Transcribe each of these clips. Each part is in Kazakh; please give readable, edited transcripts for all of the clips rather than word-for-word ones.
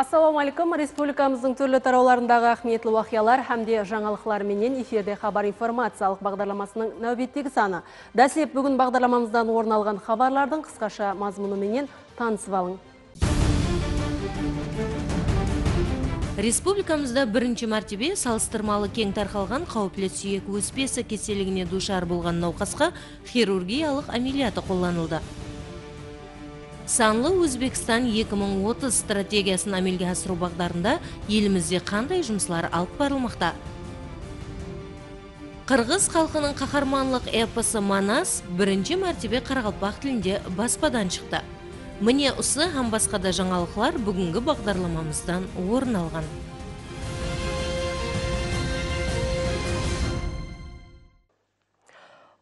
Assalomu alaykum. Respublikamizning turli tarovlarindagi ahamiyatli voqealar hamda yangiliklar bilan efirda xabar informatsiyalik бағдарламасының navbatdagi soni. Dastlab bugun бағдарламамыздан o'rin olgan xabarlarning qisqacha mazmuni bilan tanishib oling. Республикамызда бірінші мәртебе салыстырмалы кең тарқалған қауіплі сүйек өспесі кеселігіне душар болған науқасқа хирургиялық амилияты қолданылды. Санлы Өзбекстан 2030 стратегиясын амелге асыру бағдарында елімізде қандай жұмыслар алып барылмақта. Қырғыз халқының қаһарманлық эпосы Манас бірінші мәртебе қарақалпақ тілінде баспадан шықты. Мне усы һәм басқа да жаңалықлар бүгінгі бағдарламамыздан орын алған.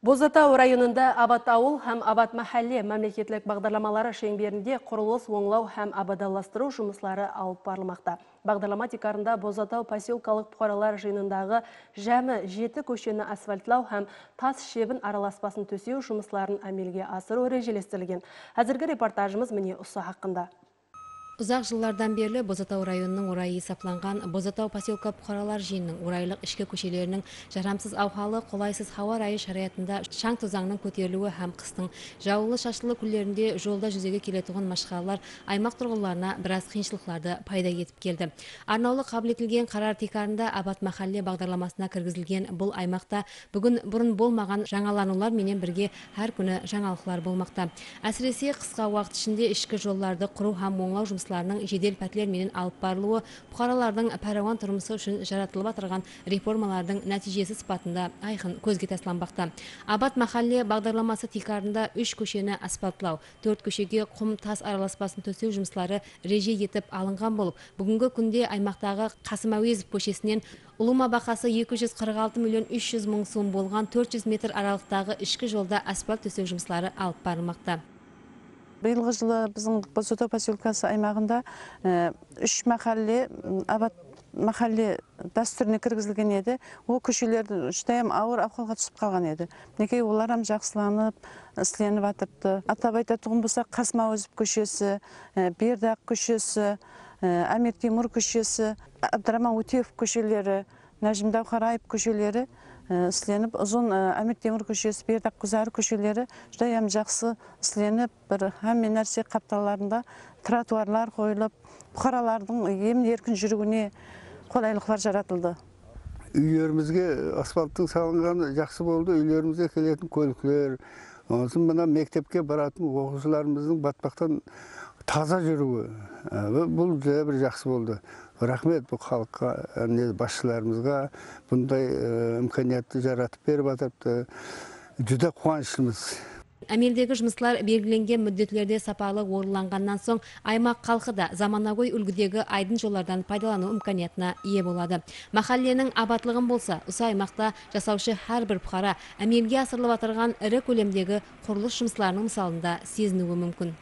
Бозатау районында Абат ауыл һәм Абат Махалле мемлекеттік бағдарламалары шеңберінде құрылыс, оңлау һәм абадаластыру жұмыслары алып барылмақта. Бағдарлама текарында Бозатау поселкалық бұқаралар жиынындағы жәмі 7 көшені асфальтлау һәм тас шебін араласпасын төсеу жұмысларын әмелге асыру режелестірілген. Әзіргі репортажымыз міне осы хақында. Ұзақ жыллардан берлі Бозатау районының орайы есапланған Бозатау поселка бұқаралар жиынының орайлық ішкі көшелерінің жарамсыз аухалы, қолайсыз хауа райы шараятында шаң тозаңның көтерілуі һәм қыстың жаулы шашылы күллерінде жолда жүзеге келетуған машқалар аймақ тұрғыларына біраз қиыншылықларды пайда етіп келді. Арнаулы қабілетілген қарар текарында Абат Махалле бағдарламасына кіргізілген бұл аймақта бүгін бұрын болмаған жаңаланулар менен бірге әр күні жаңалықлар болмақта. Әсіресе қысқа уақыт ішінде ішкі жолларды құру һәм оңлау жұмыс жедел пәтлер менен алып барылуы бұқаралардың пәрауан тұрмысы үшін жаратылып атырған реформалардың нәтижесі сыпатында айқын көзге тасланбақта. Абат Махалле бағдарламасы текарында 3 көшені асфальтлау, 4 көшеге құм тас араласпасын төсеу жұмыслары реже етіп алынған болып, бүгінгі күнде аймақтағы Қасым Әуезов көшесінен Улума бақасы 246 300 000 сом болған 400 метр аралықтағы ішкі жолда асфальт төсеу жұмыслары алып барылмақта. Биылғы жылы біздің Бозатау поселкасы аймағында 3 махалле Абат Махалле дәстүріне кіргізілген еді. Ол көшелерді жұтайым ауыр ахуалға түсіп қалған еді. Мінекей олар һәм жақсыланып, ісленіп атырды. Атап айтатұғын болса, Қасым Әуезов көшесі, Бердақ көшесі, Әмир Темур көшесі, Абдраман Утеев көшелері, Нәжім Дәухараев көшелері ісленіп, ұзын Әмир Темур көшесі, Бердақ Құзары көшелері жұтайым жақсы ісленіп, бір әммен нәрсе қапталарында тротуарлар қойылып, бұқаралардың емін-еркін жүргіне қолайлықлар жаратылды. Үйлерімізге асфальттың салынғаны жақсы болды, үйлерімізге келетін көліктер, онысын мына мектепке баратын оқушыларымыздың батпақтан таза жүруі. Бұл бір жақсы болды. Рахмет бұл халыққа, басшыларымызға бұндай мүмкіндікті жаратып беріп атырыпты. Жүдә қуаныштымыз. Әмелдегі жұмыслар белгіленген мүддетлерде сапалы орыланғаннан соң, аймақ халқы да заманауи үлгідегі айдын жолдардан пайдалану мүмкінетіне ие болады. Махалленің абатлығын болса, осы аймақта жасаушы әрбір бұқара әмелге асырылып атырған ірі көлемдегі құрылыс жұмысларының мысалында сезінуі мүмкін.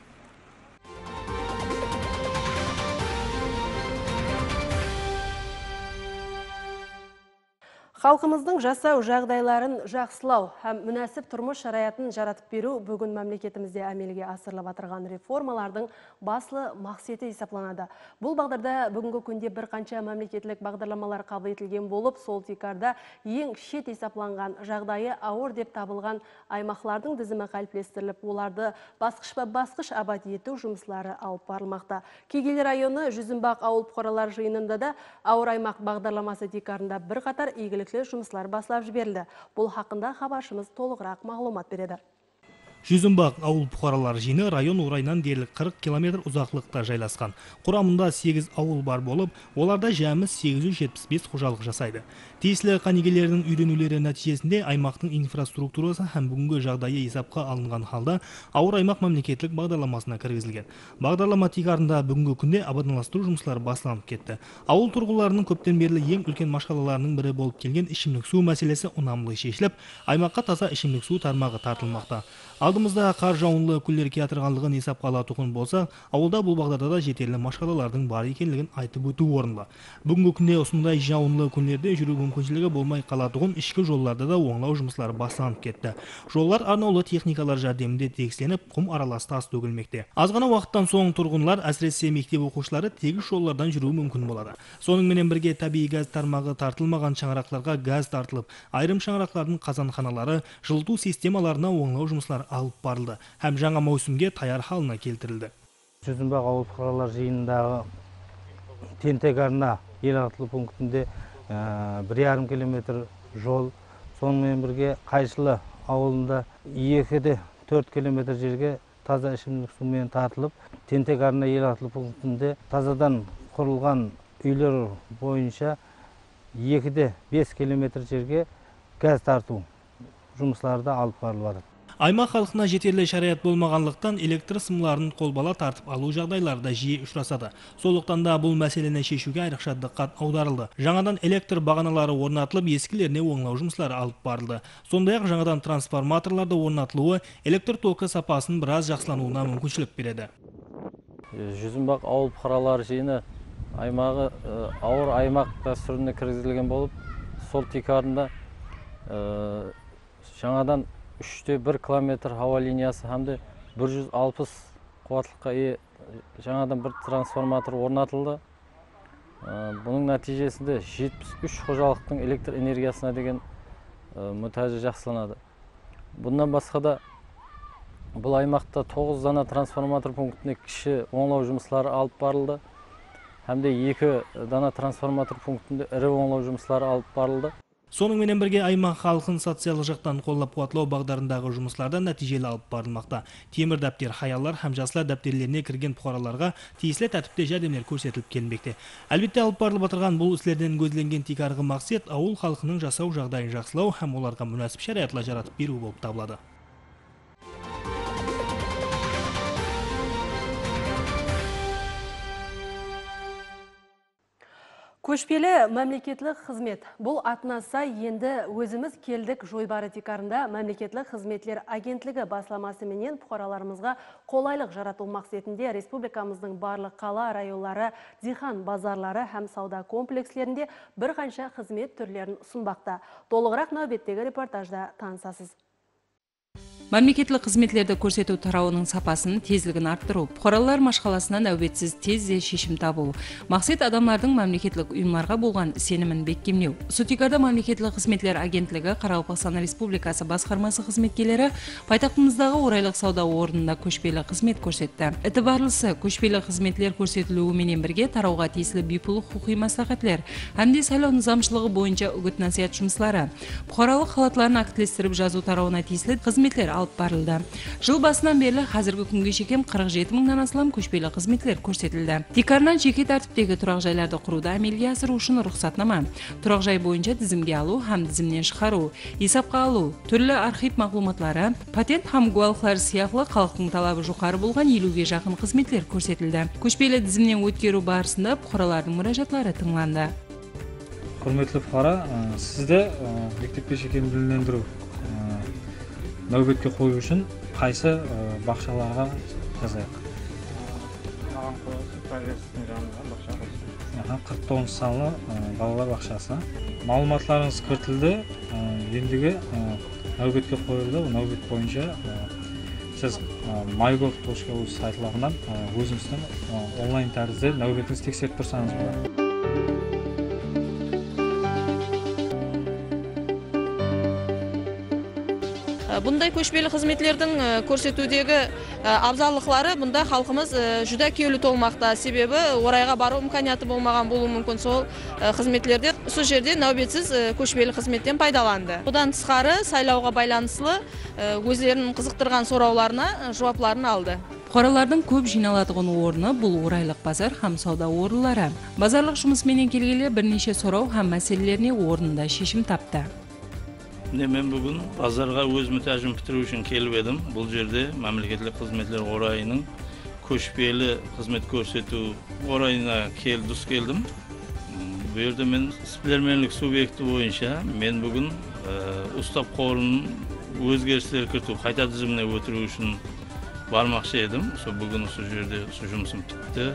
Халқымыздың жасау жағдайларын жақсылау һәм мүнәсіп тұрмыс шараятын жаратып беру бүгін мемлекетімізде әмелге асырылып атырған реформалардың баслы мақсаты есапланады. Бұл бағдарда бүгінгі күнде бір қанша мемлекеттік бағдарламалар қабыл етілген болып, сол текарда ең шет есапланған жағдайы ауыр деп табылған аймақтардың тізімі қалыптастырылып, оларды басқыш-басқыш абат ету жұмыслары алып барылмақта. Кегейлі районы Жүзімбақ ауыл бұқаралар жиынында да ауыр аймақ бағдарламасы текарында бірқатар игілік жұмыслар басылап жіберілді. Бұл хақында хабаршымыз толығырақ мағлұмат береді. Жүзімбақ ауыл бұқаралар жиыны район орайынан дерлік 40 километр ұзақлықта жайласқан. Құрамында 8 ауыл бар болып, оларда жәміз 875 қожалық жасайды. Тиесілі қанегелерінің үйренулері нәтижесінде аймақтың инфраструктурасы һәм бүгінгі жағдайы есапқа алынған халда ауыр аймақ мемлекеттік бағдарламасына кіргізілген. Бағдарлама текарында бүгінгі күнде абаттандыру жұмыстары басталып кетті. Ауыл тұрғыларының көптен берлі ең үлкен машқалаларының бірі болып келген ішімдік су мәселесі ұнамлы шешіліп, аймаққа таза ішімдік су тармағы тартылмақта. Алдымызда қар жауынлы күлдер кетірғанлығын есап қала тұқын болса, ауылда бұл бағдарда да жетерлі машқалалардың бар екенлігін айтып өту орынлы. Бүгінгі күнде осындай жауынлы күндерде жүру мүмкіншілігі болмай қала тұғын ішкі жолларда да оңлау жұмыслары бастанып кетті. Жоллар арнаулы техникалар жәрдемінде тегістеніп, құм аралас тас төгілмекте. Аз ғана уақыттан соң тұрғынлар, әсіресе мектеп оқушылары тегіс жолдардан жүруі мүмкін болады. Соныңменен бірге табиғи газ тармағы тартылмаған шаңырақтарға газ тартылып, айрым шаңырақтардың қазанханалары, жылыту системаларына оңлау жұмыслар алып барылды. Һәм жаңа маусымге таяр халына келтірілді. Сөзімбақ ауыл пықралар жиындағы тентек-арна ел ағытылы пунктінде 1,5 километр жол, сонымен бірге Қайшылы ауылында 2-4 километр жерге таза ішімдік сумен тартылып, тентек-арна ел ағытылы пунктінде тазадан құрылған үйлер бойынша 2-5 километр жерге газ тарту жұмыслары да алып барылады. Аймақ халқына жетерлі шарият болмағанлықтан электр сымларын қолбала тартып алу жағдайларда жиі ұшырасады. Сондықтан да бұл мәселені шешуге айрықша дыққат аударылды. Жаңадан электр бағаналары орнатылып, ескілеріне оңлау жұмыслары алып барылды. Сондай-ақ жаңадан трансформаторларды орнатылуы электр токі сапасын біраз жақсылануына мүмкіншілік береді. Жүзімбақ ауыл пықралар жиыны аймағы ауыр аймақ дәстүріне кіргізілген болып, сол текарында жаңадан 3-1 километр ауа линиясы хамды 160 қуаттылыққа е жаңадан бір трансформатор орнатылды. Бұның нәтижесінде 73 қожалықтың электр энергиясына деген мұқтажы жақсыланады. Бұндан басқа да бұл аймақта 9 дана трансформатор пунктіне кіші оңлау жұмыслары алып барылды. Хамде 2 дана трансформатор пунктінде ірі оңлау жұмыслары алып барылды. Соныңменен бірге аймақ халқын социалдық жақтан қолдап-қуатлау бағдарындағы жұмыслардан нәтижелі алып барылмақта. Темір дәптер, хаялар, һәм жастар дәптерлеріне кірген пұқараларға тиесілі тәртіпте жәрдемдер көрсетіліп келмекте. Әлбетте алып барылып отырған бұл істерден көзделген тек арғы мақсат ауыл халқының жасау жағдайын жақсылау һәм оларға мүнәсіп шариатла жаратып беру болып табылады. Көшпелі мемлекетлік қызмет. Бұл атнаса енді өзіміз келдік жойбары текарында мемлекетлік қызметлер агентлігі басламасы менен пұқараларымызға қолайлық жарату мақсетінде республикамыздың барлық қала районлары, дихан базарлары һәм сауда комплекслерінде бір қанша қызмет түрлерін ұсынбақта. Толығырақ нәубеттегі репортажда танысасыз. Мемлекеттік қызметтерді көрсету тарауының сапасын тезлігін арттыру, пұқаралар машқаласынан әуетсіз тезде шешім табу. Мақсат адамлардың мемлекеттік ұйымларға болған сенімін бекемдеу. Сутикарда мемлекеттік қызметлер агентлігі Қарақалпақстан Республикасы басқармасы қызметкерлері байтақтымыздағы орайлық сауда орнында көшпелі қызмет көрсетті. Итібарлысы көшпелі қызметлер көрсетілуімен бірге тарауға тиесілі бейпұл құқи мәслихаттар, әмде сайлау низамшылығы бойынша үгіт насихат жұмыстары, пұқаралық халаттарын актілестіріп жазу тарауына тиесілі қызметлер алып барылды. Жыл басынан берлі қазіргі күнге шекем 47 мыңнан асылам көшпелі қызметлер көрсетілді. Текарынан жеке тәртіптегі тұрақжайларды құруда әмелге асыру үшін рұқсатнама. Тұрақжай бойынша тізімге алу, һәм тізімнен шығару, есапқа алу, түрлі архив мағлұматлары, патент һәм гуалқылар сияқлы халықтың талабы жоғары болған 50-ге жақын қызметлер көрсетілді. Көшпелі тізімнен өткеру барысында пұқаралардың мұражатлары тыңланды. Құрметті пұқара, сізді мектепке шекем білімдендіру нәубетке қою үшін қайсы бақшаларға жазайық? 49 салы балалар бақшасы. Малыматларыңыз көртілді, ендігі нәубетке қойылды. Нәубет бойынша сіз mygof.uz сайтылағынан өзіңіздің онлайн тәрізде нәубетіңіз тексеріп тұрсаңыз болады. Бұндай көшпелі қызметлердің көрсетудегі абзалықлары бұнда халқымыз жүдә кеулі толмақта, себебі орайға бару мүмкінияті болмаған болуы мүмкін. Сол қызметлерде осы жерде нәубетсіз көшпелі қызметтен пайдаланды. Бұдан тысқары сайлауға байланыслы өздерінің қызықтырған сұрауларына жауапларын алды. Пұқаралардың көп жиналатығын орны бұл орайлық базар һәм сауда орындары. Базарлық жұмысменен келгелі бірнеше сұрау һәм мәселелеріне орнында шешім тапты. Мен бүгін базарға өз мұқтажын бітіру үшін келіп едім. Бұл жерде мемлекеттік қызметтер орайының көшпелі қызмет көрсету орайына дұс келдім. Бұл жерде мен сіздерменлік субъекті бойынша мен бүгін ұстап қорының o'zgarishlar kiritib, qayta tizimlab o'tirish uchun bormoqchi edim. O'sha bugun shu yerda shu jumsim bitdi.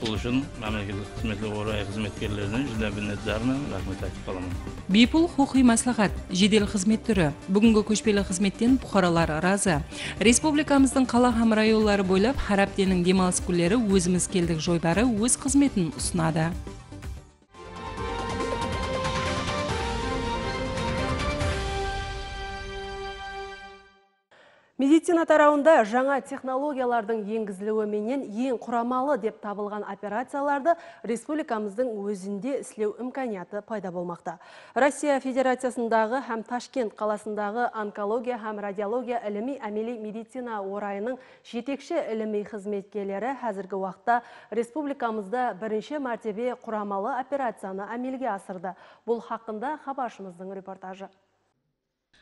Бұл үшін мемлекеттік қызметлер орай қызметкерлеріне жүзді мінеттерімен рахмет айтып қаламын. Бейпул хұқи мәслихат жедел қызмет түрі. Бүгінгі көшпелі қызметтен бұқаралар разы. Республикамыздың қала һәм районлары бойлап Хараптенің демалыс күндері өзіміз келдік жойбары өз қызметін ұсынады. Медицина тарауында жаңа технологиялардың енгізілуі менен ең құрамалы деп табылған операцияларды республикамыздың өзінде ислеу имканияты пайда болмақта. Россия Федерациясындағы һәм Ташкент қаласындағы онкология һәм радиология ілімі әмелі медицина орайының жетекші ілімі қызметкелері әзіргі уақытта республикамызда бірінші мәртебе құрамалы операцияны әмелге асырды. Бұл хақында хабаршымыздың репортажы.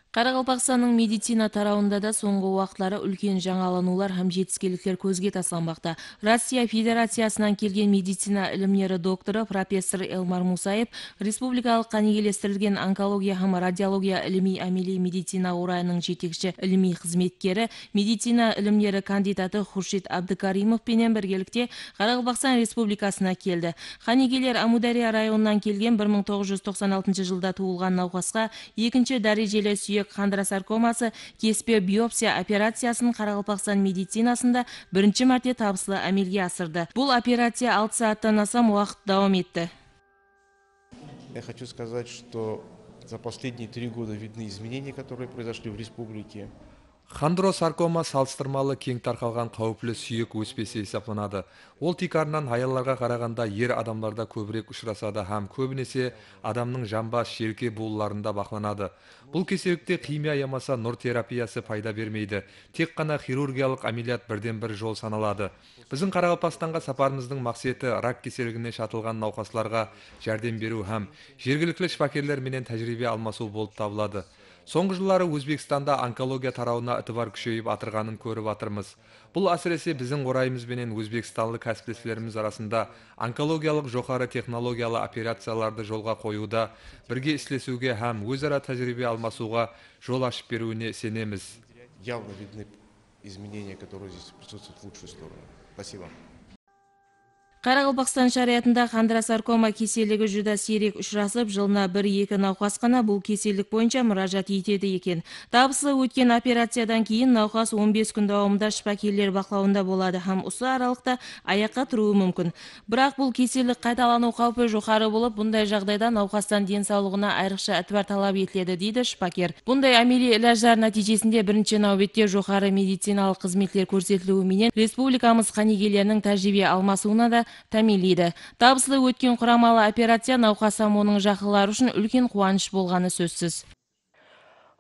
Қарақалпақстанның медицина тарауында да соңғы уақытлары үлкен жаңаланулар һәм жетіскеліктер көзге тасаланбақта. Россия Федерациясынан келген медицина ілімдері докторы профессор Элмар Мусаип республикалық қанегелестірілген онкология һәм радиология ілімі әмелі медицина орайының жетекші ілімі қызметкері, медицина ілімдері кандидаты Xurshid Abdukarimov пенен біргелікте Қарақалпақстан Республикасына келді. Қанегелер Амудария районынан келген 1996 жылда туылған науқасқа екінші дәрежелі қандрасаркомасы кеспе биопсия операциясын Қарақалпақстан медицинасында бірінші мәрте табысылы әмелге асырды. Бұл операция 6 сағаттан асам уақыт дауам етті. Я хочу сказать, что за последние 3 года видны изменения, которые произошли в республике. Хондросаркома салыстырмалы кең тарқалған қауіплі сүйек өспесі есептеледі. Ол тикарынан аялларға қарағанда ер адамларда көбірек ұшырасады һәм көбінесе адамның жамбас шерке буылларында бақыланады. Бұл кеселікте химия ямаса нұр терапиясы пайда бермейді. Тек қана хирургиялық амилият бірден-бір жол саналады. Біздің Қарақалпақстанға сапарымыздың мақсаты рак кеселігіне шатылған науқастарға жәрдем беру һәм жергілікті шифакерлер менен тәжірибе алмасу болып табылады. Соңғы жылдары Өзбекстанда онкология тарауына ытыбар күшейіп атырғанын көріп атырмыз. Бұл әсіресе біздің орайымыз бенен өзбекстанлы кәсіптестеріміз арасында онкологиялық жоғары технологиялы операцияларды жолға қоюда, бірге ислесуге һәм өзара тәжірибе алмасуға жол ашып беруіне сенеміз. Явно видны изменения, которые здесь присутствуют в лучшую сторону. Спасибо. Қарақалпақстан шариатында қандрасаркома кеселігі жүда сирек ұшырасып, жылына 1-2 науқас қана бұл кеселік бойынша мұражат етеді екен. Табысы өткен операциядан кейін науқас 15 күн дауымда шипакерлер бақылауында болады, һәм осы аралықта аяққа тұруы мүмкін. Бірақ бұл кеселік қайталану қаупі жоғары болып, бұндай жағдайда науқастан денсаулығына айрықша әтбар талап етіледі, дейді шипакер. Бұндай әмелі ләждар нәтижесінде бірінші нәубетте жоғары медициналық қызметлер көрсетілуімен республикамыз қанегелерінің тәжірибе алмасуына да тәмелейді. Табысылы өткен құрамалы операция науқаса оның жақылары үшін үлкен қуаныш болғаны сөзсіз.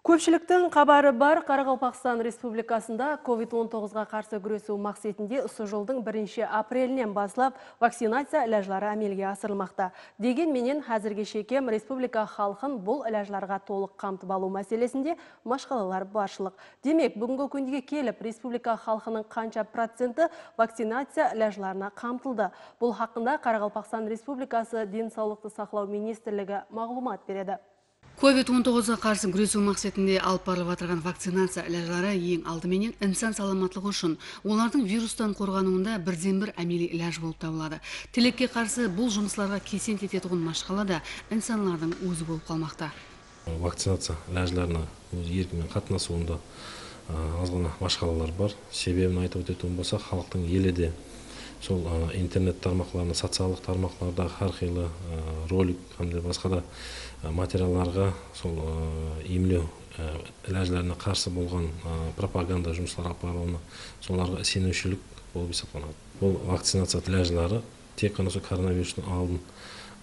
Көпшіліктің қабары бар, Қарақалпақстан Республикасында COVID-19-ға қарсы күресу мақсатында осы жылдың 1 апрелінен бастап вакцинация ілажлары әмелге асырылмақта. Дегенменен қазірге шекем республика халқын бұл ілажларға толық қамтып алу мәселесінде машқалалар баршылық. Демек, бүгінгі күнге келіп, республика халқының қанша проценті вакцинация ілажларына қамтылды. Бұл хақында Қарақалпақстан Республикасы Денсаулықты сақтау министрлігі мағлұмат береді. COVID-19-ға қарсы күресу мақсатында алып барылып отырған вакцинация ілажлары ең алдыменен инсан саламаттығы үшін олардың вирустан қорғануында бірден-бір әмелі ілаж болып табылады. Тілекке қарсы бұл жұмысларға кесен кететұғын машқалада инсанлардың өзі болып қалмақта. Вакцинация ілажларына еркімен қатынасуында азғана машқалалар бар. Себебін айтып өтетін болса, халықтың елі де сол интернет тармақларына, социалдық тармақларда әрқилы ролик һәм басқа да материалларға сол емлеу ілажларына қарсы болған пропаганда жұмыстары апарылуына соларға сенушілік болып есептеледі. Бұл вакцинация ілажлары тек қана сол коронавирустың алдын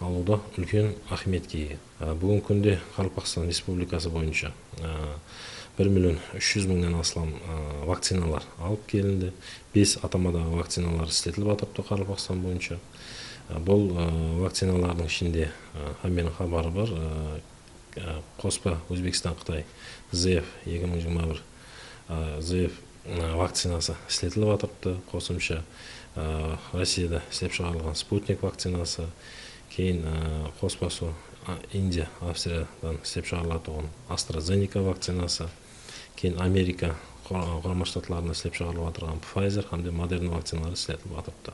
алуда үлкен ахметке ие. Бүгін күнде Қарақалпақстан Республикасы бойынша 1.3 миллион астам вакциналар алып келінді. 5 атамадағы вакциналар істетіліп атапты Қарақалпақстан бойынша. Бұл вакциналардың ішінде әмменің хабары бар. Қоспа Өзбекистан Қытай ЗФ 2021 ЗФ вакцинасы істетіліп атапты. Қосымша Россияда істеп шығарылған Спутник вакцинасы, кейін қоспасы Индия, Австриядан істеп шығарылатын Astra Zeneca вакцинасы. keyin Amerika Qo'shma Shtatlarini ishlab chiqarayotgan Pfizer hamda Moderna vaksinalari ishlatilib o'tibdi.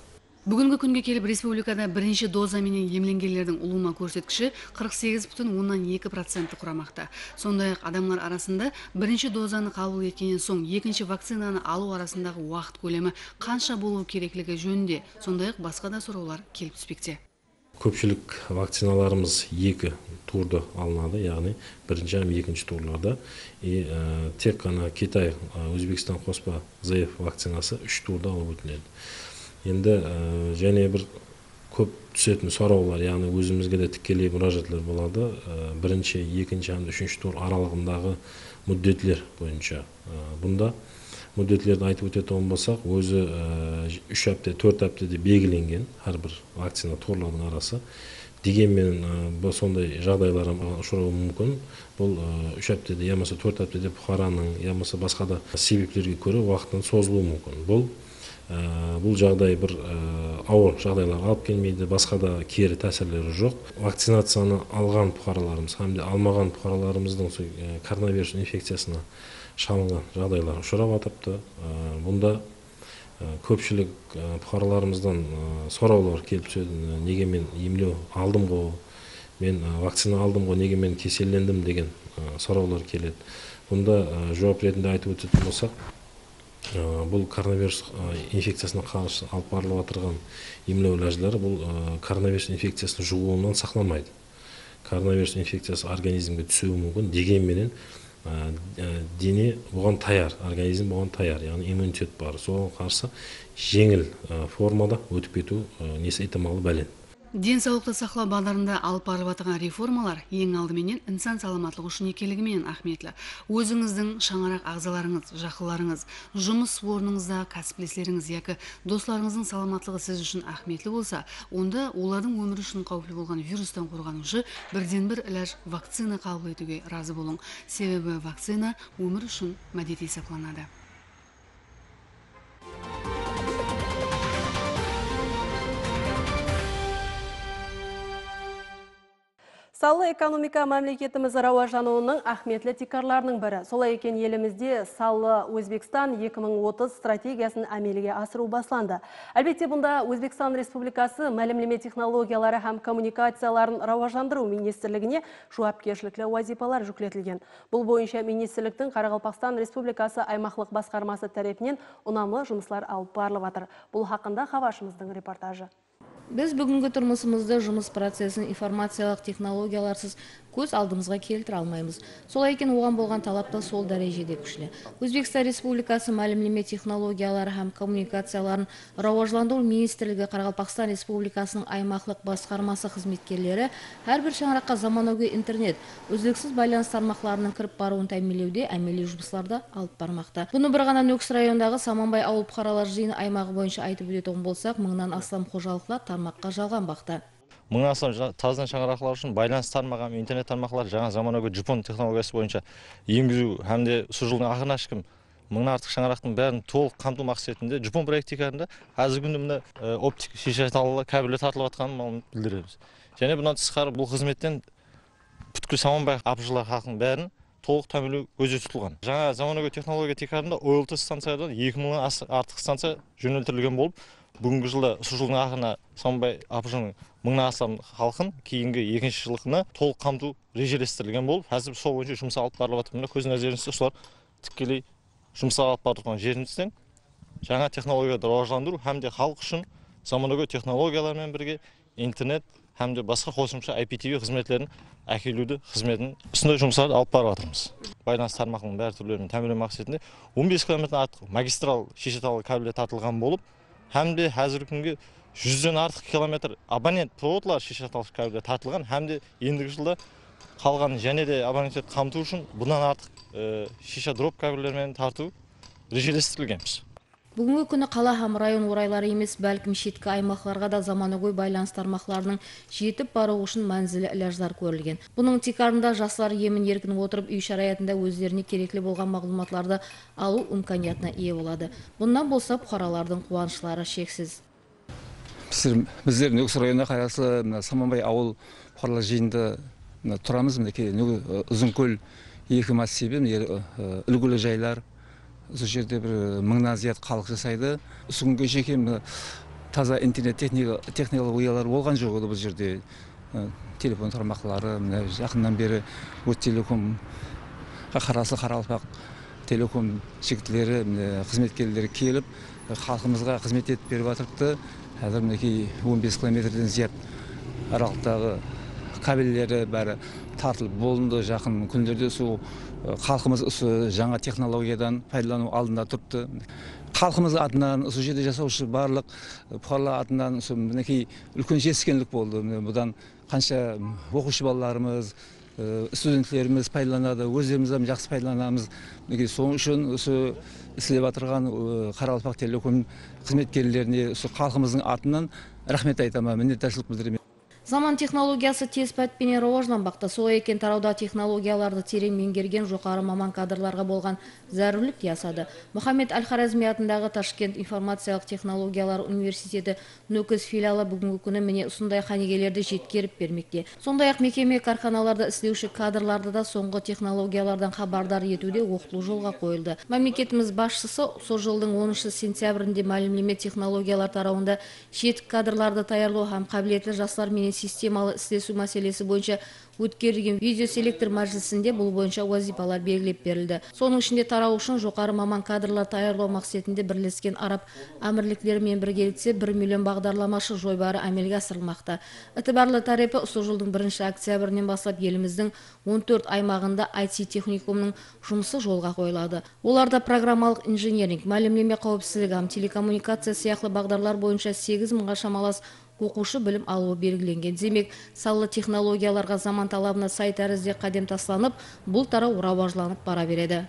Bugungi kunga kelib respublikada birinchi dozamening emlanganlarning ulug'ma ko'rsatkichi 48.2% ni quramoqda. So'ngdagi odamlar orasida birinchi dozani qabul etgandan so'ng ikkinchi vaksinani olish orasidagi vaqt ko'lami qancha bo'lishi kerakligi jo'nida, so'ngdagi boshqa da so'rovlar kelib tushmoqda. Ko'pchilik vaksinalarimiz 2 turda olinadi, ya'ni birinchi ham ikkinchi turlarda. Tek qana Xitoy, O'zbekiston qo'shma zaif vaksinasi 3 turda olib o'tiladi. Endi yana bir ko'p tushayotgan so'rovlar, ya'ni o'zimizga da tikkelib murojaatlar bo'ladi. Birinchi, ikkinchi hamda 3-tur oralig'idagi muddatlar bo'yicha. Bunda muddatlarni aytib o'tadigan bo'lsak, o'zi 3 hafta, 4 hafta deb belgilangan har bir vaksina turlarining orasi. Deganmen, bu sonday жағдайлар ham uchrashi mumkin. Бұл 3 hafta deb, yoki 4 hafta deb fuqaroning, yoki boshqa sabablarga ko'ra vaqtdan so'zilishi mumkin. Бұл жағдай бір ауыр жағдайларға алып келмейді, басқа да кері тәсірлері жоқ. Вакцинацияны алған пұқараларымыз, хамде алмаған пұқараларымыздың коронавирус инфекциясына шалынған жағдайлар ұшырап атыпты. Бұнда көпшілік пұқараларымыздан сұраулар келіп сөйді, неге мен емлеу алдым ғой, мен вакцина алдым ғой, неге мен кесерлендім деген сұраулар келеді. Бұнда жауап ретінде айтып өтетін болсақ, бұл коронавирус инфекциясына қарсы алып барылып отырған емлеу ләжілері бұл коронавирус инфекциясының жұғуынан сақтамайды. Коронавирус инфекциясы организмге түсуі мүмкін, дегенменен дене бұған таяр, организм бұған таяр, яғни иммунитет бар. Соған қарсы жеңіл формада өтіп кету несі итималы бәлен. Денсаулықты сақлау бағдарында алып барып атқан реформалар ең алдыменен инсан саламатлығы үшін екенлігімен ахметлі. Өзіңіздің шаңырақ ағзаларыңыз, жақынларыңыз, жұмыс орныңызда кәсіптестеріңіз яки достарыңыздың саламатлығы сіз үшін ахметлі болса, онда олардың өмірі үшін қауіпті болған вирустан қорғанушы бірден-бір илаж вакцина қабыл етуге разы болың. Себебі вакцина өмір үшін мәдет есептеледі. Салы экономика мамлекетіміз рауажануының ахметлі тикарларының бірі. Солай екен елімізде Салы Өзбекстан 2030 стратегиясын әмелге асыру басланды. Әлбетте бұнда Өзбекстан Республикасы мәлімлеме технологиялары һәм коммуникацияларын рауажандыру министрлігіне жауапкершілікті вазипалар жүктелген. Бұл бойынша министрліктің Қарақалпақстан Республикасы аймақтық басқармасы тарапынан ұнамлы жұмыстар алып барылып жатыр. Бұл хақында хабаршымыздың репортажы. Біз бүгінгі тұрмысымызды жұмыс процесін информациялық технологияларсыз көз алдымызға келтіре алмаймыз. Солай екен оған болған талапта сол дәрежеде күшілі. Өзбекстан Республикасы мәлімлеме технологиялары һәм коммуникацияларын рауажландыру министрлігі Қарақалпақстан Республикасының аймақтық басқармасы қызметкерлері әрбір шаңыраққа заманауи интернет, үздіксіз байланыс тармақтарының кіріп баруын тәмінлеуде әмелі жұмыстарды алып бармақта. Бұны бір ғана Нөкіс райондағы Саманбай ауыл пұқаралар жиыны аймағы бойынша айтып өтетін болсақ, мыңнан астам қожалықтар тармаққа жалған бақта. Мыңнан астам таза шаңырақтар үшін байланыс тармағы мен интернет тармақтары жаңа заманауи жапон технологиясы бойынша енгізу һәмде жылдың ақырына шейін мыңнан артық шаңырақтың бәрін толық қамту мақсатында жапон проекттерінде қазіргі күнде мына оптик шешеталы кабелдер тартылып жатқанын білдіреміз. Және бұдан тысқары бұл қызметтен бүткіл Саманбай апшылар халқының бәрін толық тәмілеу көзде тұтылған. Жаңа заманауи технология технарында ойылты станциядан 2000-дан артық станция жөнелтілген болып, бүгінгі жылда жылдың ақырына Саманбай апшының мыңнан астам халқын кейінгі екінші жылқына толық қамту режелестірілген болып, әзір сол бойынша жұмыс алып барылып жатыр. Міне көздің өздеріңізде солар тікелей жұмыс алып барып жатқан жерімізден жаңа технологияды рауажландыру һәмде халық үшін заманауи технологиялармен бірге интернет һәмде басқа қосымша IPTV қызметтерін әкелуді қызметін үстінде жұмыстарды алып барып жатырмыз. Байланыс тармағының бәрі түрлерін тәмірлеу мақсатында 15 километрден артық магистрал шешеталы кабель тартылған болып, һәмде қазіргі күнге 100-ден артық километр абонент проводтар шешеталы кабельдер тартылған, һәмде ендігі жылда қалған және де абоненттерді қамту үшін бұдан артық шеше дроп кабельдермен тарту режелестірілгенбіз. Бүгінгі күні қала һәм район орайлары емес, бәлкім шеткі аймақтарға да заманауи байланыс тармақтарының жетіп баруы үшін мәнзілі ілаждар көрілген. Бұның тикарында жастар емін-еркін отырып үй шараятында өздеріне керекті болған мағлұматларды алу мүмкіндігіне ие болады. Бұндан болса, бұқаралардың қуаныштары шексіз. Біздер Нөкіс районына қарасты Саманбай ауыл парлажиында тұрамыз. Ұзынкөл екі массив үлгілі жайлар осы жерде бір мыңнан зият халық жасайды. Осы күнге шейін таза интернет технологиялар болған жоқ еді бұл жерде. Телефон тармақтары жақыннан бері Оттелеком, Қарасы Қаралпақ телеком жігіттері, қызметкерлері келіп халқымызға қызмет етіп беріп жатырды. Қазір мінекей 15 километрден зият аралықтағы кабелдері бәрі тартылып болынды. Жақын күндерде сол халқымыз жаңа технологиядан пайдалану алдында тұрыпты. Халқымыз атынан осы жерде жасаушы барлық парлар атынан мінекей үлкен жетіскендік болды. Бұдан қанша оқушы балаларымыз, студенттеріміз пайдаланады, өздеріміз жақсы пайдаланамыз. Соның үшін осы істеп отырған Қарақалпақ телеком қызметкерлеріне халқымыздың атынан рахмет айтамын, миннаттаршылық білдіремін. Заман технологиясы тез пәтпене рауажданбақта, сол екен тарауда технологияларды терең меңгерген жоғары маман кадрларға болған зәрулік ясады. Мұхаммед ал-Хоразмий атындағы Ташкент Информациялық технологиялар университеті нөкіз филиалы бүгінгі күні міне осындай ханегелерді жеткеріп бермекте. Сондай-ақ мекеме карханаларда істеуші кадрларды да соңғы технологиялардан хабардар етуде оқыту жолға қойылды. Мемлекетіміз басшысы сол жылдың 13 сентябрінде мәлімдеме технологиялар тарауында шет кадрларды даярлау һәм қабілетті жастар системалы істесу мәселесі бойынша өткерілген видеоселектор мәжілісінде бұл бойынша уазипалар белгілеп берілді. Соның ішінде тарау үшін жоғары маман кадрлар даярлау мақсатында бірлескен араб әмірліктерімен біргелікте 1 миллион бағдарламашы жобалары әмелге асырылмақта. Итбарлы тарапы осы жылдың 1 октябрінен бастап еліміздің 14 аймағында IT техникумның жұмысы жолға қойылады. Оларда программалық инженеринг, мәлімдеме қауіпсіздігі, телекоммуникация сияқты бағдарлар бойынша 8 мыңға шамалас оқушы білім алуы белгіленген. Демек, саллы технологияларға заман талабына сай тәрізде қадем тасланып, бұл тарау рауажланып бара береді.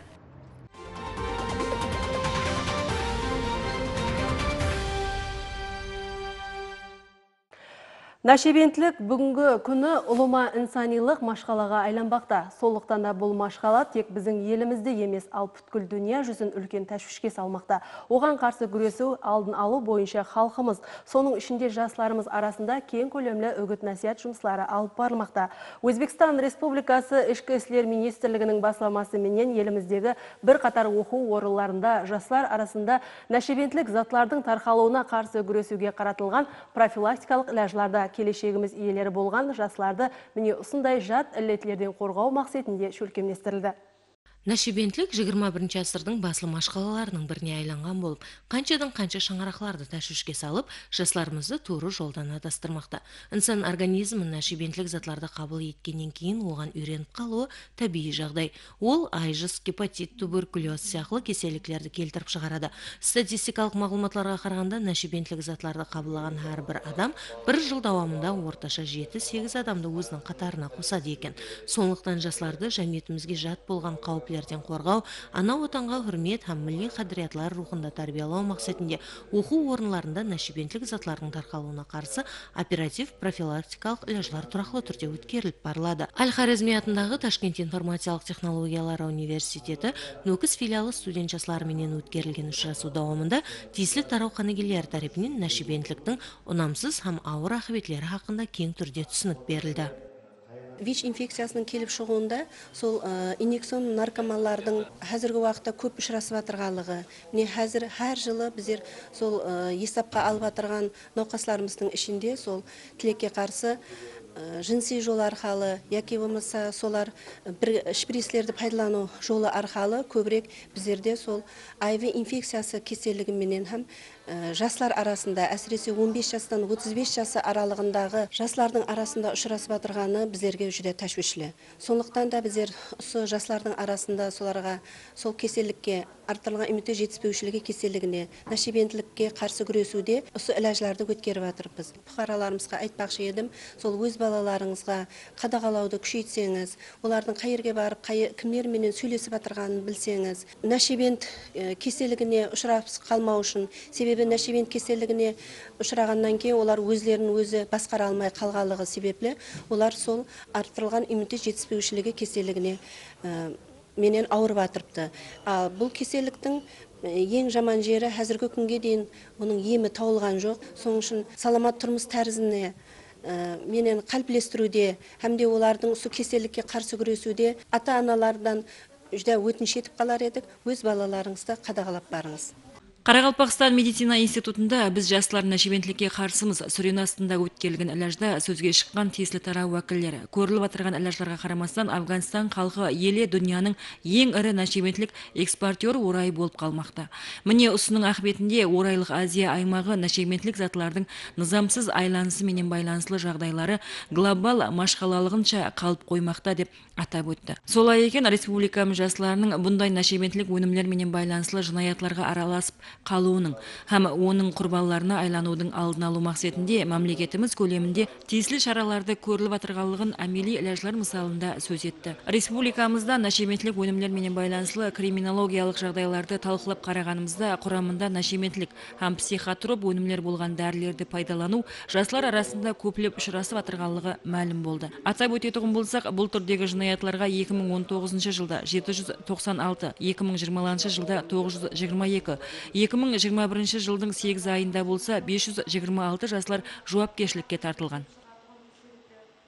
Нашебентлік бүгінгі күні ұлыма инсанилық машқалаға айланбақта. Солықтан да бұл машқала тек біздің елімізде емес, ал бүткіл дүния жүзін үлкен тәшвішке салмақта. Оған қарсы күресу алдын алу бойынша халқымыз, соның ішінде жастарымыз арасында кең көлемлі үгіт насихат жұмыстары алып барылмақта. Өзбекстан Республикасы Ішкі істер министрлігінің басқармасы менен еліміздегі бірқатар оқу орындарында жастар арасында нашебентлік затлардың тарқалуына қарсы күресуге қаратылған профилактикалық ілажларда келешегіміз иелері болған жастарды міне осындай жат ілетлерден қорғау мақсатында шөлкемдестірілді. Нашебентлік 21 асырдың баслы машқалаларының біріне айланған болып, қанчадан-қанча шаңырақларды тәшвішке салып, жастарымызды туыры жолдан адастырмақта. Инсан организмін нашебентлік затларды қабыл еткеннен кейін оған үйреніп қалуы табиғи жағдай. Ол айжыс, гепатит, туберкулез сияқты кеселіктерді келтіріп шығарады. Статистикалық мағлұматларға қарағанда нашебентлік затларды қабылдаған әрбір адам бір жыл давамында орташа 7-8 адамды өзінің қатарына қосады екен. Сондықтан жастарды жәмиетімізге жат болған қауіп қорғау, ана отанға үрмет һәм мүлі қадыриятлар рухында тәрбиялау мақсатында оқу орынларында нашебентлік затлардың тарқалуына қарсы оператив профилактикалық үләжлар тұрақлы түрде өткеріліп барылады. Әл-Хорезми атындағы Ташкент Информациялық технологиялар университеті нөкіс филиалы студент жасыларменен өткерілген ұшырасу дауамында тиесілі тарау қанегелер тарапынан нашебентліктің ұнамсыз һәм ауыр ақыбетлері хақында кең түрде түсінік берілді. ВИЧ инфекциясының келіп шығуында сол инъекцион наркоманлардың қазіргі уақытта көп ұшырасып атырғалығы. Міне қазір әр жылы біздер сол есапқа алып атырған науқасларымыздың ішінде сол тілекке қарсы жынси жол арқалы, яки болмаса солар шприцлерді пайдалану жолы арқалы көбірек біздерде сол АВ инфекциясы кеселігіменен һәм жастар арасында әсіресе 15 жастан 35 жасы аралығындағы жастардың арасында ұшырасып отырғаны біздерге жүре тәшвишлі. Сондықтан да біздер осы жастардың арасында соларға сол кеселікке артылған иммунитет жетіспеушілігі кеселігіне, нашебентлікке қарсы күресуде осы іләжларды өткеріп жатырмыз. Бұқараларымызға айтпақшы едім, сол өз балаларыңызға қадағалауды күшейтсеңіз, олардың қай жерге барып, кімдермен сөйлесіп отырғанын білсеңіз, нашебент кеселігіне ұшырап қалмау үшін, себебі нашебент кеселігіне ұшырағаннан кейін олар өздерін өзі басқара алмай қалғалығы себеплі, олар сол артылған иммунитет жетіспеушілігі кеселігіне менен ауырып атырыпты. Бұл кеселіктің ең жаман жері әзіргі күнге дейін оның емі таулған жоқ. Соның үшін саламат тұрмыс тәрізіне менен қалплестіруде, әмде олардың ұсы кеселікке қарсы күресуде, ата-аналардан жүді өтініш етіп қалар едік, өз балаларыңызды қадағалап барыңыз. Қарақалпақстан медицина институтында біз жастар нашибентлікке қарсымыз сүрен астында өткелген әләжда сөзге шыққан тиесілі тарау уәкілдері. Көріліп отырған әләждарға қарамастан Афганстан халқы елі дүнияның ең ірі нашибентлік экспортер орайы болып қалмақта. Міне ұсының ақбетінде орайлық Азия аймағы нашибентлік затлардың нызамсыз айланысы менен байланыслы жағдайлары глобал машқалалығынша қалып қоймақта деп атап өтті. Солай екен республикамыз жастарының бұндай нашибентлік өнімдер менен байланыслы жинаятларға араласып қалуының, һәм оның құрбанларына айланудың алдын алу мақсатында мемлекетіміз көлемінде тиісілі шараларды көріліп отырғанлығын әмели іләжлер мысалында сөз етті. Республикамызда нашиментлік өнімдер менен байланыслы криминологиялық жағдайларды талқылап қарағанымызда құрамында нашиментлік һәм психотроп өнімдер болған дәрілерді пайдалану жастар арасында көплеп ұшырасып отырғанлығы мәлім болды. Атап өтетұғын болсақ, бұл түрдегі жинаятларға 2019 жылда 796, 2020 жылда 922, 2021 жылдың 8 айында болса 526 жастар жауапкершілікке тартылған.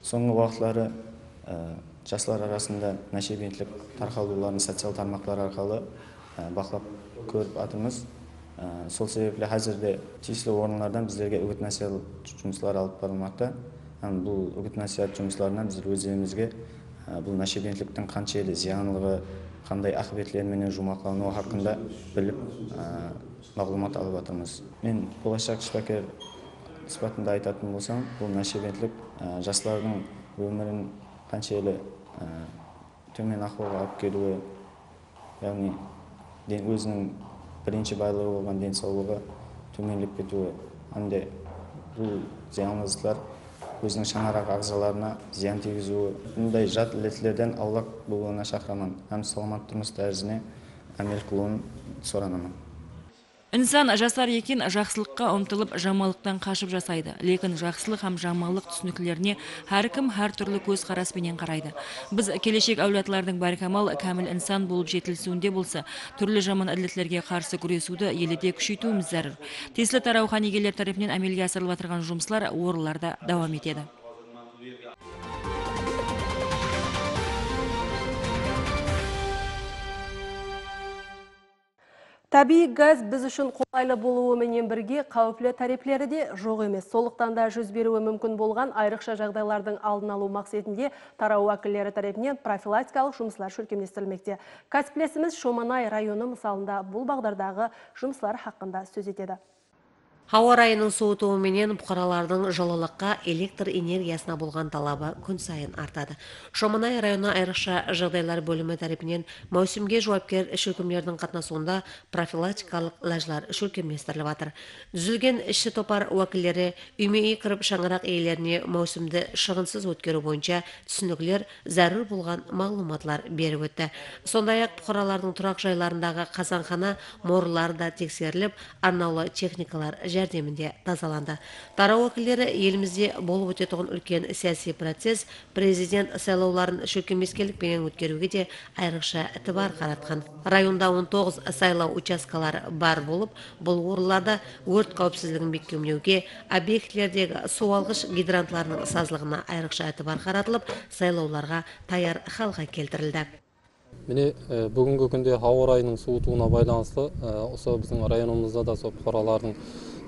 Соңғы уақытлары жастар арасында нашибентлік тарқалуларын социал тармақтар арқылы бақылап көріп атымыз. Сол себепле қазірде тиісілі орынлардан біздерге үгіт насихат жұмыстары алып барылмақта. Бұл үгіт насихат жұмыстарынан біздер өзімізге бұл нашибентліктің қаншалықты зиянлығы, қандай ақыбетлерменен жұмақлану хақында біліп мағлұмат алып атырмыз. Мен болашақ шпакер сипатында айтатын болсам, бұл нашибентлік жастардың өмірін қаншелі төмен ахуалға алып келуі, яғни өзінің бірінші байлығы болған денсаулығы төменлеп кетуі, андай бұл зиянлылықтар өзінің шаңарақ ағзаларына зиян тигізуі. Мұндай жат ілетлерден аулақ болуына шақырамын, әм саламат тұрмыс тәрізіне әмел қылуын соранамын. Инсан жасар екен жақсылыққа ұмтылып жамалықтан қашып жасайды. Лекін жақсылық һәм жамалық түсініктеріне әркім әр түрлі көз қараспенен қарайды. Біз келешек әулетлардың баркамал кәміл инсан болып жетілсуінде болса, түрлі жаман әділеттерге қарсы күресуді елде күшейтуіміз зәрір. Тиісілі тараухан егелер тарапынан әмелге асырылып отырған жұмыстар орынларда давам етеді. Табиғи газ біз үшін қолайлы болуы менен бірге қауіплі тареплері де жоқ емес. Солықтан да жүз беруі мүмкін болған айрықша жағдайлардың алдын алу мақсатында тарау уәкілдері тарапынан профилактикалық жұмыслар жүргізілмекте. Кәсіптесіміз Шоманай районы мысалында бұл бағдардағы жұмыслар хақында сөз етеді. Хауа райының суытуы менен бұқаралардың жылылыққа электр энергиясына болған талабы күн сайын артады. Шоманай районы айрықша жағдайлар бөлімі тарапынан маусымге жауапкер шүркімдердің қатынасуында профилактикалық лажлар шүркімдестіріліп жатыр. Дүзілген іші топар уәкілдері үймей кіріп шаңырақ иелеріне маусымды шығынсыз өткеру бойынша түсініктер, зәрір болған мағлұматлар беріп өтті. Сондай-ақ бұқаралардың тұрақ жайларындағы қазанхана, морлар да тексеріліп, арнаулы техникалар жәрдемінде тазаланды. Тарау өкілдері елімізде болып өтетіғын үлкен саяси процесс президент сайлауларын шөкемескелікпенен өткеруге де айрықша итібар қаратқан. Районда 19 сайлау учаскалары бар болып, бұл орынларда өрт қауіпсіздігін бекемдеуге, объектілердегі суалғыш гидрантларының сазлығына айрықша итібар қаратылып, сайлауларға таяр халға келтірілді. Міне бүгінгі күнде хауа райының суытуына байланысты, осы біздің районымызда да сол бұқаралардың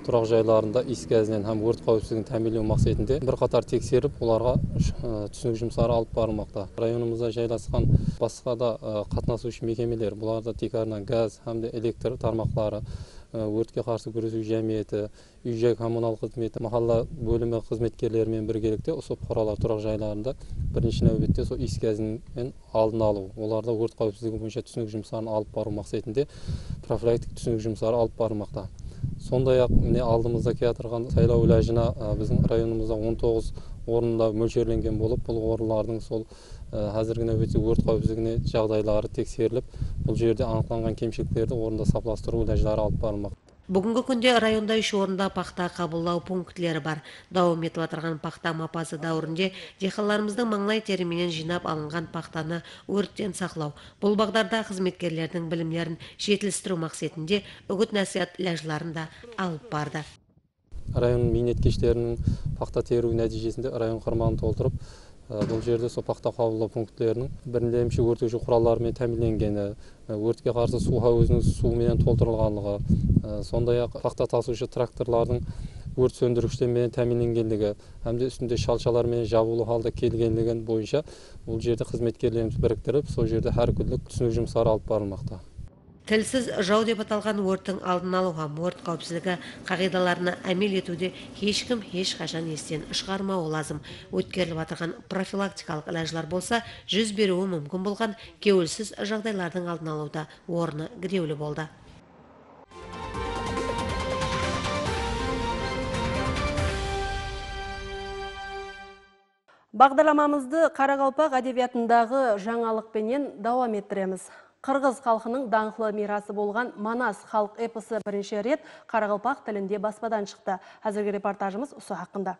тұрақ жайларында иіс-газдан һәм өрт қауіпсіздігін тәмінлеу мақсатында бірқатар тексеріп, оларға түсінік жұмыстары алып барылмақта. Районымызда жайласқан басқа да қатынасушы мекемелер, бұларда тек арнайы газ һәм де электр тармақтары, өртке қарсы күресу жәрмеңкесі, үй-жай коммуналдық қызметі, махалла бөлімі қызметкерлерімен біргелікте осы бұқаралар тұрақ жайларында бірінші нәубетте сол иіс-газдан алдын алу, оларда өрт қауіпсіздігі бойынша түсінік жұмыстарын алып бару мақсатында профилактик түсінік жұмыстары алып барылмақта. Сондай-ақ міне алдымызда келатырған сайлау ләжіна біздің районымызда 19 орында мөлшерленген болып, бұл орындардың сол әзіргіне өте өрт қауіпсіздігіне жағдайлары тексеріліп, бұл жерде анықталған кемшіліктерді орында сапластыру ләжілері алып барылмақ. Бүгінгі күнде районда 3 орында пақта қабылдау пунктлері бар. Дауым етіп отырған пақта мапасы дәуірінде дихаларымыздың маңлай теріменен жинап алынған пақтаны өрттен сақлау. Бұл бағдарда қызметкерлердің білімлерін жетілістіру мақсатында үгіт насихат ләжілерін алып барды. район минеткештерінің пақта теру нәтижесінде район қырманын толтырып, бұл жерде со пақта қабылдау пункттерінің бірінде емші өртегіш құралдарымен тәмінленгені, өртке қарсы суға өзінің суымен толтырылғанлығы, сондай-ақ пақта тасушы тракторлардың өрт сөндіргіштермен тәмінленгендігі, әмде үстінде шалшалармен жабулы халда келгенлігін бойынша бұл жерде қызметкерлеріміз біріктіріп, сол жерде әр күндік түсінік жұмыстары алып барылмақта. Тілсіз жау деп аталған өрттің алдын алуға, өрт қауіпсіздігі қағидаларына әмел етуде ешкім ешқашан естен шығармауы лазым. Өткеріліп атырған профилактикалық іләжілер болса, жүз беруі мүмкін болған кеуілсіз жағдайлардың алдын алуда орны гіреулі болды. Бағдарламамызды Қарақалпақ әдебиятындағы жаңалықпенен дауам еттіреміз. Қырғыз халқының даңқлы мирасы болған Манас халық эпосы бірінші рет Қарақалпақ тілінде баспадан шықты. Әзіргі репортажымыз осы хақында.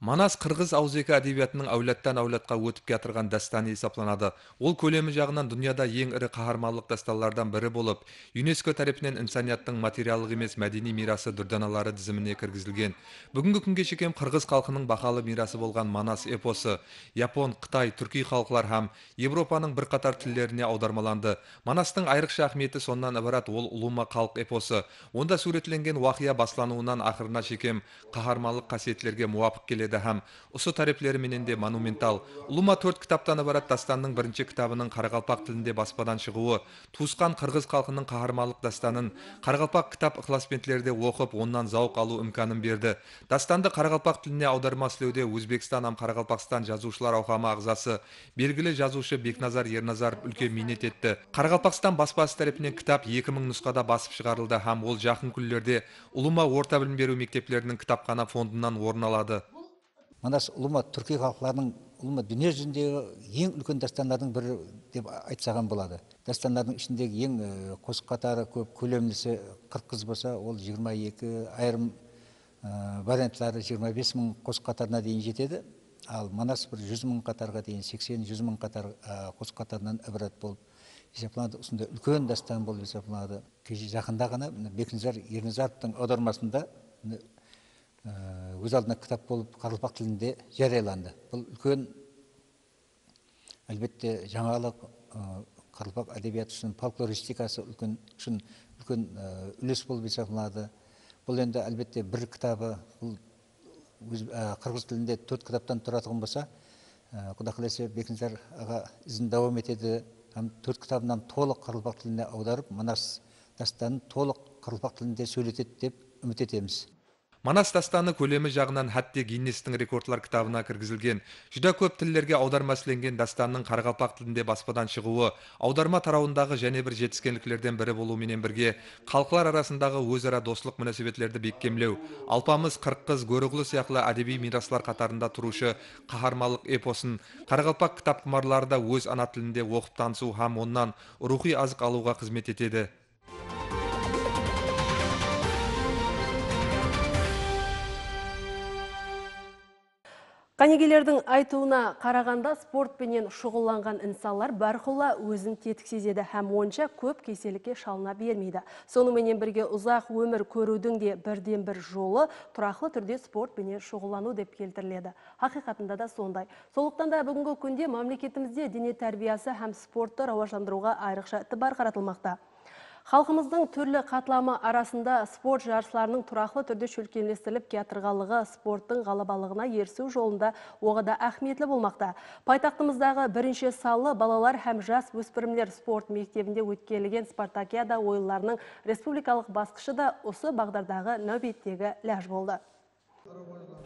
Манас қырғыз ауызекі әдебиятының әулеттен әулетқа өтіп кетірген дастаны есапланады. Ол көлемі жағынан дүнияда ең ірі қаһарманлық дасталардан бірі болып, ЮНЕСКО тарапынан инсанияттың материалдық емес мәдени мирасы дүрданалары тізіміне кіргізілген. Бүгінгі күнге шейін қырғыз халқының бақалы мирасы болған Манас эпосы Япон, Қытай, Түркия халықтары һәм Европаның бірқатар тілдеріне аудармаланды. Манастың айрықша ахметі соннан ібарат, ол ұлыма халық эпосы. Онда суретленген уақия басталуынан ақырына шейін қаһарманлық қасиеттерге муафиқ келеді. Дәһәм осы тариплері менен де монументал ұлыма 4 кітаптан ібарат дастанның бірінші кітабының қарақалпақ тілінде баспадан шығуы туысқан қырғыз халқының қаһармандық дастанын қарақалпақ кітап ықыласменділерде оқып оннан зауқ алу мүмкінін берді. Дастанды қарақалпақ тіліне аударма ісілеуде Өзбекстан һәм Қарақалпақстан жазушылар қауымы ағзасы белгілі жазушы Бекназар Ernazar үлкен минет етті. Қарақалпақстан баспасы тарапынан кітап 2000 нұсқада басып шығарылды һәм ол жақын күндерде ұлыма орта білім беру мектептерінің кітапхана фондынан орын алады. Манас ұлыма Түркия халқларының ұлыма дүние жүзіндегі ең үлкен дастанлардың бірі деп айтсаған болады. Дастанлардың ішіндегі ең қосып қатары көп көлемдісі 40 қыз болса, ол 22 айрым вариантлары 25 мың қосып қатарына дейін жетеді. Ал Манас бір 100 мың қатарға дейін 80-100 мың қатар қосып қатарынан ібірат болып есепланады. Осында үлкен дастан болып есепланады. Кеше жақында ғана Бекназар Ерназаровтың аудармасында өз алдына кітап болып Қарақалпақ тілінде жарияланды. Бұл үлкен әлбетте жаңалық, Қарақалпақ әдебиеті үшін фольклористикасы үшін үлкен үлес болып есептеледі. Бұл енді әлбетте бір кітабы қырғыз тілінде 4 кітаптан тұратын болса, Құда қаласа Бекназар аға ізін дауам етеді. 4 кітабынан толық Қарақалпақ тіліне аударып, Манас дастанын толық Қарақалпақ тілінде сөйлетеді деп үміт етеміз. Манас дастаны көлемі жағынан хәтте Гиннестің рекордлар кітабына кіргізілген. Жүдә көп тілдерге аударма ісіленген дастанның Қарақалпақ тілінде баспадан шығуы, аударма тарауындағы және бір жетіскенліктерден бірі болуымен бірге, халқлар арасындағы өзара достық мүнәсебеттерді бекемлеу, алпамыз, қырқыз, көріғылы сияқлы әдеби мираслар қатарында тұрушы қаһармалық эпосын Қарақалпақ кітапқұмарлары да өз ана тілінде оқып танысу һәм оннан рухи азық алуға қызмет етеді. Қанегелердің айтуына қарағанда спортпенен шұғылланған инсанлар бәрқұла өзін тетік сезеді һәм онша көп кеселікке шалына бермейді. Сонымен бірге ұзақ өмір көрудің де бірден бір жолы тұрақлы түрде спортпенен шұғыллану деп келтіріледі. Ақиқатында да сондай. Сондықтан да бүгінгі күнде мемлекетімізде дене тәрбиясы һәм спортты рауаждандыруға айрықша тыбар қаратылмақта. Халқымыздың түрлі қатламы арасында спорт жарысларының тұрақлы түрде шөлкенлестіріліп кетірғалығы спорттың ғалабалығына ерсу жолында оғы да әхметлі болмақта. Пайтақтымыздағы бірінші салы балалар һәм жас өспірімдер спорт мектебінде өткеліген спартакиада ойынларының республикалық басқышы да осы бағдардағы нәубеттегі ләж болды.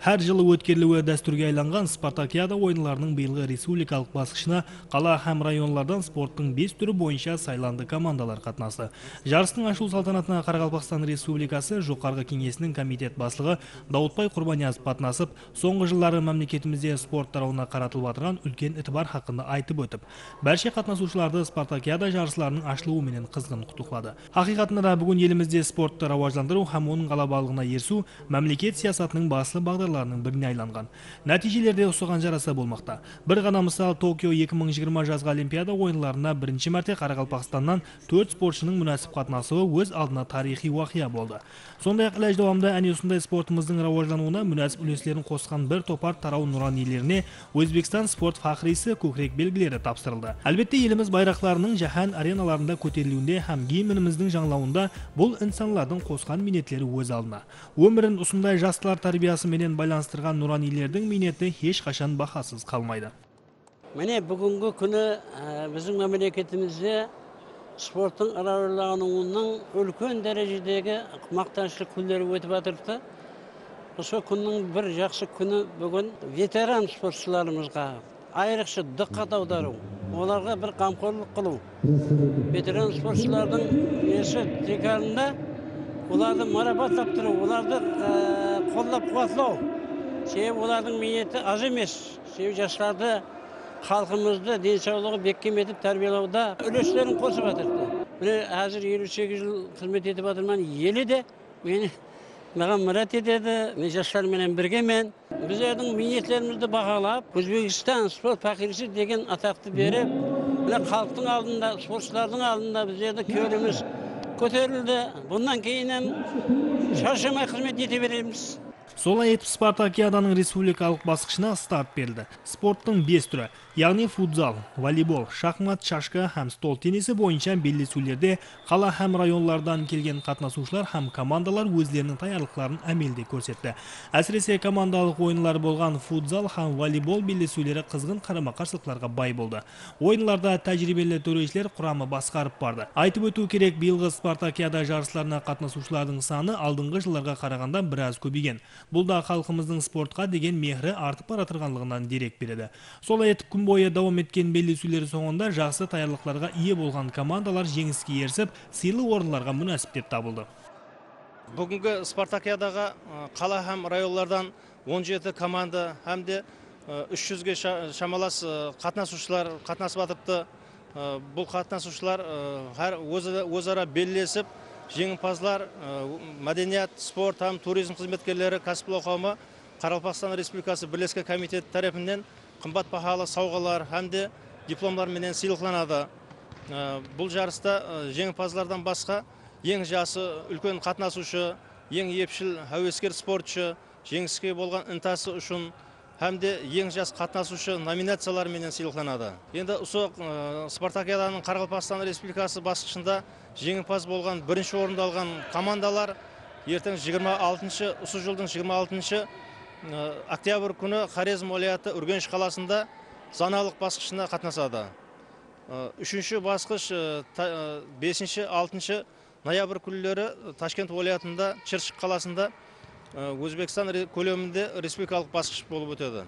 Әр жылы өткерліуі дәстүрге айланған спартакиада ойынларының белгі республикалық басқышына қала һәм районлардан спорттың 5 түрі бойынша сайланды командалар қатынасы. Жарыстың ашылу салтанатына Қарақалпақстан Республикасы Жоғарғы кеңесінің комитет басшысы Daudpay Qurbanyaz қатынасып, соңғы жылдары мемлекетімізде спорт тарауына қаратылып отырған үлкен итибар хақында айтып өтіп, барша қатысушыларды спартакиада жарыстарының ашылуымен қызғын құттықтады. Ақиқатында бүгін елімізде спортты рауаждандыру һәм оның ғалабалығына ерсу мемлекет саясатының басылып бағдарларының біріне айланған. Нәтижелерде ұсыған жараса болмақта. Бір ғана мысал Токио 2020 жазғы олимпиада ойынларына бірінші мәрте Қарақалпақстаннан 4 спортшының мұнасып қатынасуы өз алдына тарихи уақия болды. Сондай-ақ әлі жауамда әне осындай спортымыздың рауаждануына мұнасып үлестерін қосқан бір топар тарау нұран елеріне Өзбекстан спорт фақрысы көкірек белгілері тапсырылды. Әлбетте еліміз байрақтарының жаһан ареналарында көтерілуінде һәм гейміміздің жаңлауында бұл инсанлардың қосқан минеттері өз алдына. Өмірін осындай жастылар тәрбиясы менен байланыстырған нұранилердің минеті еш қашан бақасыз қалмайды. Міне бүгінгі күні біздің мемлекетімізде спорттың аралануының үлкен дәрежедегі мақтаншылық күндері өтіп атырыпты. Осы күннің бір жақсы күні бүгін ветеран спортшыларымызға айрықша дыққат аудару, оларға бір қамқорлық қылу. Ветеран спортшылардың есі текарында оларды марапат таптыру, оларды қолдап-қуатлау. Себебі олардың минеті аз емес. Себебі жастарды, халқымызды денсаулығы бекем етіп тәрбиелеуде үлестерін қосып жатырды. Міне әзір 58 жыл қызмет етіп жатырмын, елі де маған мұрат етеді, мен жастармен біргемін. Біздердің минеттерімізді бағалап, Өзбекстан спорт фақрысы деген атақты беріп, халықтың алдында, спортшылардың алдында біздерді көріміз көтерілді. Бұндан кейінен шаршамай қызмет ете береміз. Солай етіп Спартакиаданың республикалық басқышына старт берді. Спорттың 5 түрі, яғни футзал, волейбол, шахмат, шашқа һәм стол теннисі бойынша белдесулерде қала һәм районлардан келген қатынасушылар һәм командалар өздерінің таярлықтарын әмелде көрсетті. Әсіресе командалық ойынлар болған футзал һәм волейбол белдесулері қызғын қарама-қарсылықтарға бай болды. Ойынларда тәжірибелі төрешілер құрамы басқарып барды. Айтып өту керек, биылғы Спартакиада жарыстарына қатынасушылардың саны алдыңғы жылдарға қарағанда біраз көбейген. Бұл да халқымыздың спортқа деген мехрі артып баратырғанлығынан дерек береді. Солай етіп күн бойы дауам еткен белдесулер соңында жақсы таярлықтарға ие болған командалар жеңіске ерсіп, сыйлы орындарға мұнасып деп табылды. Бүгінгі Спартакиадаға қала һәм районлардан 17 команда һәм де 300-ге шамалас қатынасушылар қатынасып атыпты. Бұл қатынасушылар өзара белдесіп, жеңімпаздар, мәдениет, спорт һәм туризм қызметкерлері, кәсіпкерлер қауымы, Қарақалпақстан Республикасы бірлескен комитеті тарапынан қымбат бағалы сауғалар һәм де дипломдар менен сыйланады. Бұл жарыста жеңімпаздардан басқа ең жасы, үлкен қатынасушы, ең епшіл, әуескер спортшы, жеңіске болған ынтасы үшін һәм де ең жас қатынасушы номинациялар менен сыйланады. Енді Спартакиаданың Қарақалпақстан Республикасы басқышында жеңімпаз болған бірінші орындалған командалар ертең 26-шы жылдың 26-шы октябрь күні Хорезм вилаяты Үргеніш қаласында заналық басқышына қатынасады. Үшінші басқыш 5-6 ноябрь күндері Ташкент вилаятында Чыршық қаласында Өзбекстан көлемінде республикалық басқыш болып өтеді.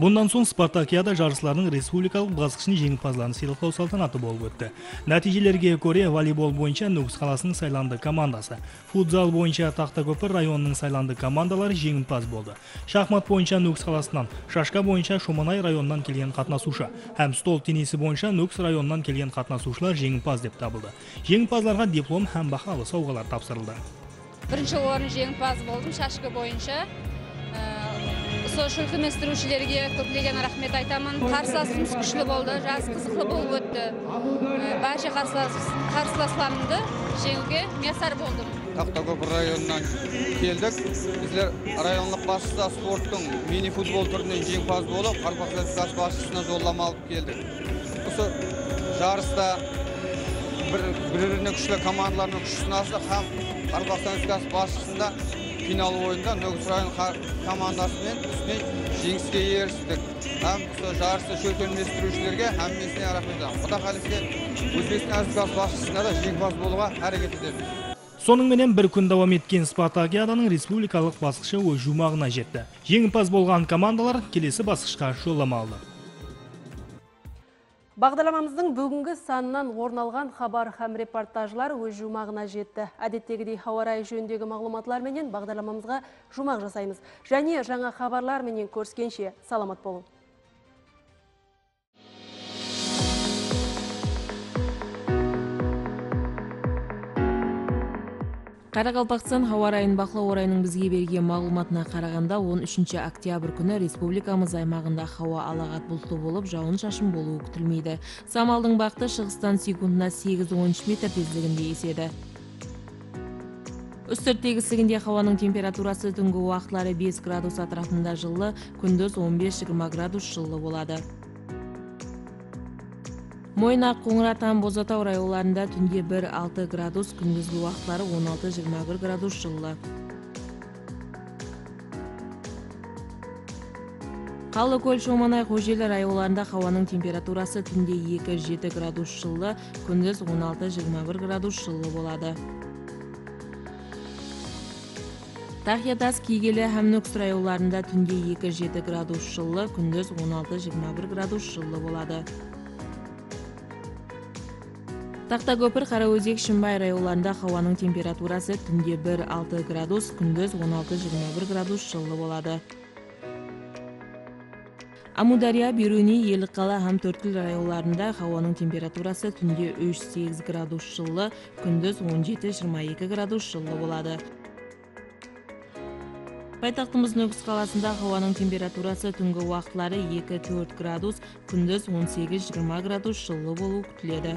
Бұндан соң Спартакиада жарысларының республикалық басқышының жеңімпазларын сыйлықтау салтанаты болып өтті. Нәтижелерге көре волейбол бойынша Нүкіс қаласының сайланды командасы, футзал бойынша Тақтакөпір районының сайланды командалары жеңімпаз болды. Шахмат бойынша Нүкіс қаласынан, шашқа бойынша Шоманай районынан келген қатынасушы, һәм стол теннисі бойынша Нүкіс районынан келген қатынасушылар жеңімпаз деп табылды. Жеңімпаздарға диплом һәм бағалы сауғалар тапсырылды. Бірінші орын жеңімпаз болдым шашқы бойынша. Сол шүлкіместірушілерге көптеген рахмет айтамын. Қарсыласымыз күшілі болды, жас қызықлы болып өтті. Барша қарсыласларымды жеңуге мұрсат болдым. Тақтакөпір районынан келдік. Біздер районлық басшысы спорттың мини-футбол түрінен жеңімпаз болып, Қарақалпақстан Республикасы басшысына жолдама алып келдік. Осы жарыста бір-біріне күшілі командаларының күші сынасты һәм Қарақалпақстан Республикасы басшысында финал ойында Нүкіс район командасымен жеңіске ерістік. Һәм жарысты шөлкеместірушілерге һәммесіне рахмет айтамын. Құда қаласа Өзбекстан Республикасы басшысына да жеңімпаз болуға әрекет етеміз. Соның менен бір күн давам еткен Спартакиаданың республикалық басқышы өз жұмағына жетті. Жеңімпаз болған командалар келесі басқышқа жолдама алды. Бағдарламамыздың бүгінгі санынан орналған хабар һәм репортажлар өз жұмағына жетті. Әдеттегідей ауа райы жөндегі мағлұматлар менен бағдарламамызға жұмақ жасаймыз. Және жаңа хабарлар менен көріскенше саламат болу. Qaraqalpaqstan havo rayini baqlov o'rayining bizga bergan ma'lumotga qaraganda 13-oktyabr kuni respublikamiz aymog'ida havo alag'at bulutli bo'lib, жауын-шашын bo'luvi kutilmaydi. Samolning vaqti shiqisdan sekundda 8-13 metr tezligida esadi. Үстірт тегісігінде хаваның температурасы түнгі уақытлары 5 градус атрафында жылы, күндіз 15-20 градус жылы болады. Мойнақ, Қоңыраттан, Бозатау районларында түнде 1-6 градус, күндізгі уақытлары 16-21 градус жылы. Қалықөл, Шоманай, Қожелі районларында хаваның температурасы түнде 2-7 градус жылы, күндіз 16-21 градус жылы болады. Тахиятас, Кигелі, Хамнукс районларында түнде 2-7 градус жылы, күндіз 16-21 градус жылы болады. Тақтакөпір, Қараөзек, Шымбай районларында хауаның температурасы түнде 1-6 градус, күндіз 16-21 градус жылы болады. Амудария, Бирюни, Еліқала, Хамтөрткіл районларында хауаның температурасы түнде 3-8 градус жылы, күндіз 17-22 градус жылы болады. Байтақтымыздың Нүкіс қаласында хауаның температурасы түнгі уақытлары 2-4 градус, күндіз 18-20 градус жылы болу күтіледі.